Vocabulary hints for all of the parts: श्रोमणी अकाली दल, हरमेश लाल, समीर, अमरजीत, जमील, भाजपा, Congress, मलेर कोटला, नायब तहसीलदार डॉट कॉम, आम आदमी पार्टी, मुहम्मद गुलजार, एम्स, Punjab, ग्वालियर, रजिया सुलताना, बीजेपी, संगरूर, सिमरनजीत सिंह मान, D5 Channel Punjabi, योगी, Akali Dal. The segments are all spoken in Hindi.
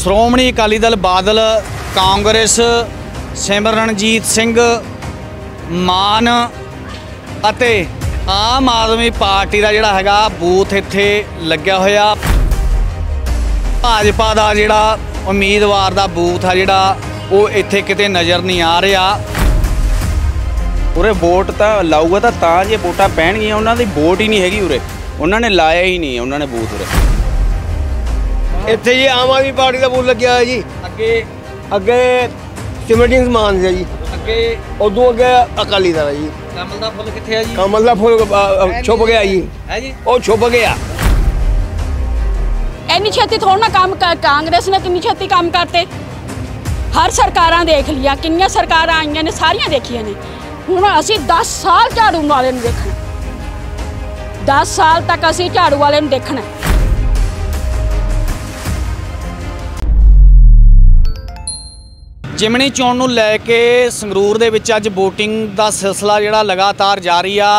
श्रोमणी अकाली दल बादल कांग्रेस सिमरनजीत सिंह मान अते आम आदमी पार्टी का जिहड़ा हैगा बूथ इत्थे लग्या होया। भाजपा का जिहड़ा उम्मीदवार का बूथ है जिहड़ा वो इत्थे किते नज़र नहीं आ रहा। उरे वोट तो लाऊगा तो जो वोटा पैणगी उन्होंने वोट ही नहीं हैगी, उरे उन्होंने लाया ही नहीं है, उन्होंने बूथ उरे इतने जी आम आदमी पार्टी का बूथ लगे है जी। अगे अगे सिमरनजीत सिंह मान जी, अगे उदू अगे अकाली दल जी। कमल का फुल किथे है जी? कमल का फुल छुप गया जी, है जी वो छुप गया। इन्नी छेती थोड़ा ना काम कांग्रेस ने कितनी छेती काम करते, हर सरकारां देख लिया, कितनी सरकारां आईयां ने सारियां देखियां ने। हूँ असी 10 साल झाड़ू वाले देखना, 10 साल तक असी झाड़ू वाले देखना। जिमनी चोण नूं लैके संगरूर दे विच अज वोटिंग दा सिलसिला जिहड़ा लगातार जारी आ।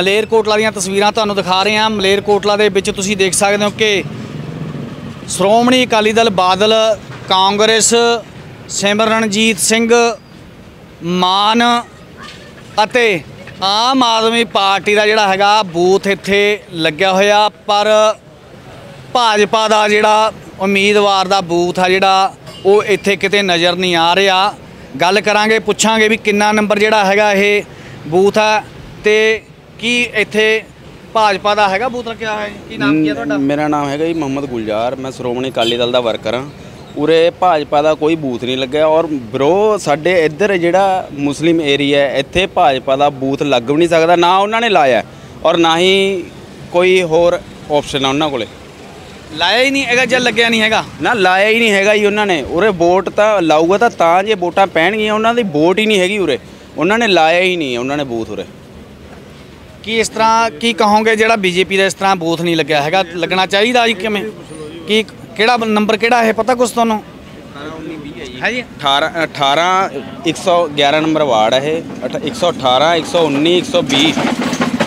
मलेर कोटला दीयां तस्वीरां तुहानूं दिखा रहे हैं। मलेर कोटला दे विच तुसीं देख सकदे हो कि श्रोमणी अकाली दल बादल कांग्रेस सिमरनजीत सिंह मान ਅਤੇ आम आदमी पार्टी का जोड़ा है बूथ इत्थे लग्या होया, पर भाजपा का जोड़ा उम्मीदवार का बूथ है जोड़ा वो इत्थे किते नज़र नहीं आ रहा। गल करांगे, पुछांगे भी किन्ना नंबर जोड़ा है ये बूथ है तो की इत्थे भाजपा का है बूथ रखा है। की नाम क्या है? मेरा नाम है मुहम्मद गुलजार, मैं श्रोमणी अकाली दल का वर्कर हाँ। उरे भाजपा का कोई बूथ नहीं लगे और ब्रो साढ़े इधर जोड़ा मुस्लिम एरिया है इतने भाजपा का बूथ लग भी नहीं सकता, ना उन्होंने लाया और ना ही कोई होर ऑप्शन है। उन्होंने को लाया ही नहीं है, जब लग्या नहीं है ना लाया ही नहीं है जी। उन्होंने उरे वोट तो लाऊगा तो जो वोटा पैणगी उन्होंने वोट ही नहीं हैगी, उरे उन्होंने लाया ही नहीं है, उन्होंने बूथ उरे कि इस तरह की कहोगे जोड़ा बीजेपी का इस तरह बूथ नहीं लग्या है, लगना चाहिए जी। किमें कि केड़ा नंबर केड़ा है पता कुछ तुहानू? 18 111 नंबर वार्ड है, 118 119 120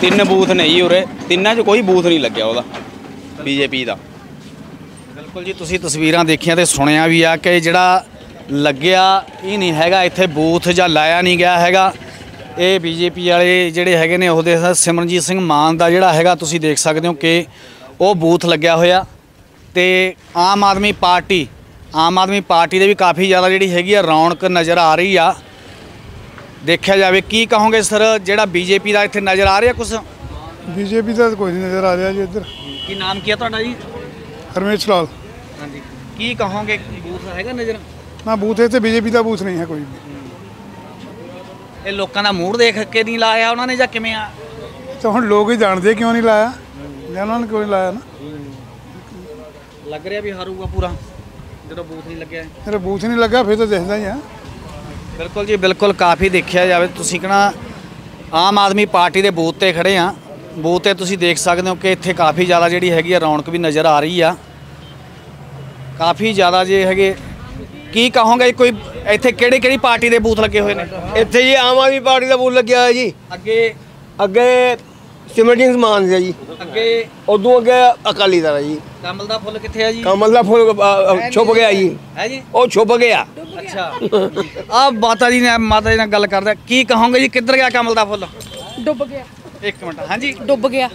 3 बूथ ने जी। उरे तिन्ना च कोई बूथ नहीं लग्या उहदा बीजेपी का। बिल्कुल जी, तुसीं तस्वीरां देखियां ते सुनिया भी आ कि जिहड़ा लग्या ही नहीं हैगा इत्थे बूथ जां लाया नहीं गया हैगा। ये बीजेपी वाले जिहड़े हैगे ने ओहदे सिमरनजीत सिंह मान का जिहड़ा हैगा तुसीं देख सकदे हो कि वो बूथ लग्या होया। ते आम आदमी पार्टी दे भी काफ़ी ज़्यादा जिहड़ी हैगी रौनक नज़र आ रही आ। देखा जाए की कहोगे सर जिहड़ा बीजेपी का इत्थे नज़र आ रहा कुछ? बीजेपी का कोई नहीं नज़र आ रहा जी इधर। की नाम क्या तुहाडा जी? हरमेश लाल। हाँ जी, की कहोगे बूथ हैगा नज़र? ना बूथ इत्थे बीजेपी का बूथ नहीं है कोई भी। ये लोगों का मूड देख के नहीं लाया उन्होंने जां किवें आ? तो हुण लोग ही जानते क्यों नहीं लाया, उन्होंने क्यों नहीं लाया ना। लग रहा भी हारूगा पूरा जो बूथ नहीं लगे, जो बूथ नहीं लगा फिर तो देखता ही है। बिल्कुल जी बिल्कुल, काफ़ी देखा जाए तुसीं कहना आम आदमी पार्टी के बूथ पर खड़े हाँ। बूथ पर तुसीं देख सकते हो कि इत्थे काफ़ी ज़्यादा जिहड़ी हैगी रौनक भी नज़र आ रही आ, काफ़ी ज़्यादा जे है। की कहोगे कोई इत्थे किहड़ी पार्टी के बूथ लगे हुए हैं? इत्थे जी आम आदमी पार्टी का बूथ लग्या है जी। अगे अगे सिमरनजीत मान जी, अगे उदू अगे अकाली दल जी। कमल का फुल किथे है जी? कमल का फुल छुप गया जी, है जी वो छुप गया। अच्छा आप माता जी ने गल करदा की कहोगे जी किधर गया कमल का फुल? डुब गया। एक मिनट, हाँ जी डुब गया।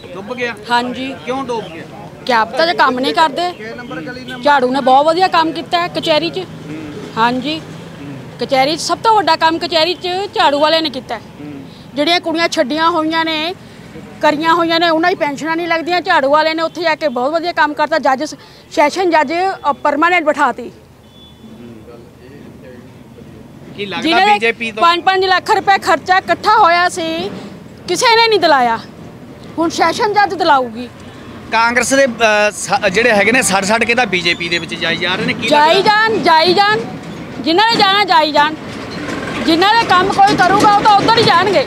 हाँ जी, क्यों डुब गया? क्या पता जो काम नहीं करते। झाड़ू ने बहुत वधिया काम किया है कचहरी च। हाँ जी, कचहरी सब तो वड्डा काम कचहरी च झाड़ू वाले ने किया। जिहड़ियां कुड़ियां छड्डियां होईयां ने करिया हुई ने उन्होंने पेंशन नहीं लगदियां, झाड़ू वाले ने उत्थे जाके बहुत वधिया काम करता। जज सैशन जज परमानेंट बिठाती जिन्हें 5-5 लाख रुपए खर्चा इकट्ठा होया सी, किसी ने नहीं दिलाया, हुण सैशन जज दिलाऊगी। कांग्रेस दे जिहड़े हैगे ने सड़-सड़ के तां बीजेपी दे विच जाई जा रहे ने, जाई जान जिन्हां ने जाना जाई जान, जिन्हां ने काम कोई करूगा वो तां उधर ही जाणगे।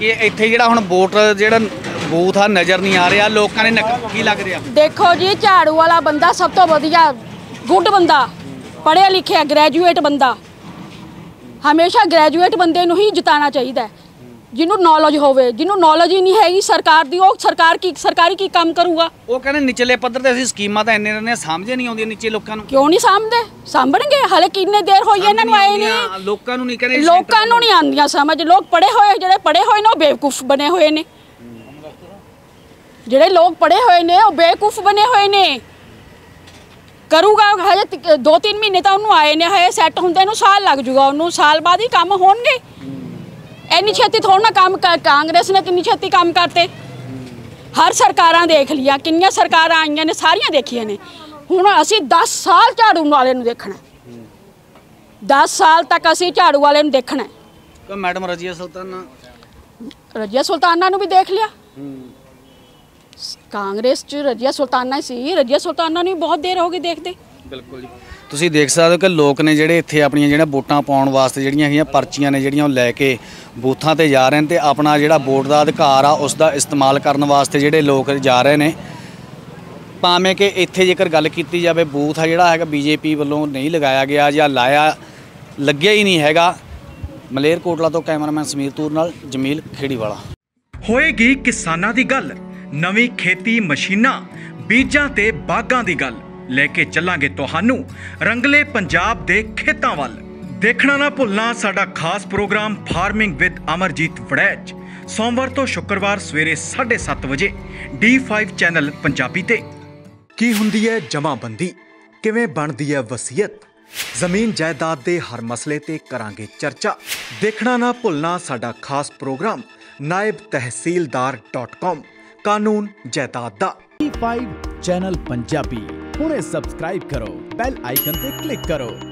कि इत्थे जिहड़ा हुण वोट जिहड़ा बूथ आ नज़र नहीं आ रहा लोगों ने, की लग रहा? देखो जी झाड़ू वाला बंदा सब तो वधिया गुड बंदा, पढ़िया लिखिया ग्रेजुएट बंदा, हमेशा ग्रेजुएट बंदे नूं ही जिताना चाहिए। जिन्हों नॉलेज होवे, जिन्हों नॉलेज ही नहीं हैगी सरकार दी ओ सरकार की सरकारी की काम करूगा। वो कहने निचले पद्धर ते असीं स्कीमां तां इन्ने ने समझे नहीं आउंदी निचले लोकां नूं। क्यों नहीं समझदे? सामभणगे हाले किन्ने देर होई इन्हां नूं आए नहीं, लोकां नूं नहीं कहने लोकां नूं नहीं आंदियां समझ। लोक पढ़े होए जिहड़े पढ़े होए ने बेवकूफ बने होए ने, जिहड़े लोग पढ़े होए ने ओ बेवकूफ बने होए ने। करूगा हाले 2-3 महीने तां ओनूं आए ने, हाले सैट हुंदे नूं साल लग जूगा, ओनूं साल बाद ही काम होणगे। इन्नी छेती थोड़ा ना काम कर, कांग्रेस ने किन्नी छेती काम करते। हर सरकारां देख लिया, किन्नियां सरकारां आईयां ने सारियां देखियां ने। हुण असीं 10 साल झाड़ू वाले नूं देखना, 10 साल तक असीं झाड़ू वाले नूं देखना। तो मैडम रजिया सुलताना नूं भी देख लिया, कांग्रेस च रजिया सुलताना सी, रजिया सुलताना नूं बहुत देर हो गई देखदे। बिल्कुल जी, तुसी देख सकते हो कि लोग ने जिहड़े इत्थे अपणियां जिहड़ियां वोटां पाउण वास्ते जिहड़ियां पर्चियां ने जिहड़ियां ओह लैके बूथां ते जा रहे ने, ते अपना जिहड़ा वोट दा अधिकार आ उस दा इस्तेमाल करन वास्ते जिहड़े लोग जा रहे ने। भावें कि इत्थे जेकर गल कीती जावे बूथ आ जिहड़ा हैगा बीजेपी वल्लों नहीं लगाया गया जां लाया लग्गिया ही नहीं हैगा। मलेर कोटला तो कैमरामैन समीर तूर नाल जमील खेड़ीवाला। होएगी किसानां दी गल, नवीं खेती मशीनां, बीजां ते बागां दी गल लेके चलांगे तोहानू रंगले पंजाब दे खेतां वाल। देखना ना भुलना साडा खास programme farming with अमरजीत Waraich, सोमवार तो शुक्रवार सवेरे 7:30 बजे D5 चैनल पंजाबी ते। की हुंदी है जमाबंदी, किवें बनदी है वसीयत, जमीन जायदाद दे हर मसले ते करांगे चर्चा। देखना ना भुलना साडा खास प्रोग्राम नायब तहसीलदार .com कानून जायदाद दा। D5 चैनल पंजाबी हुणे सब्सक्राइब करो, बेल आइकन पे क्लिक करो।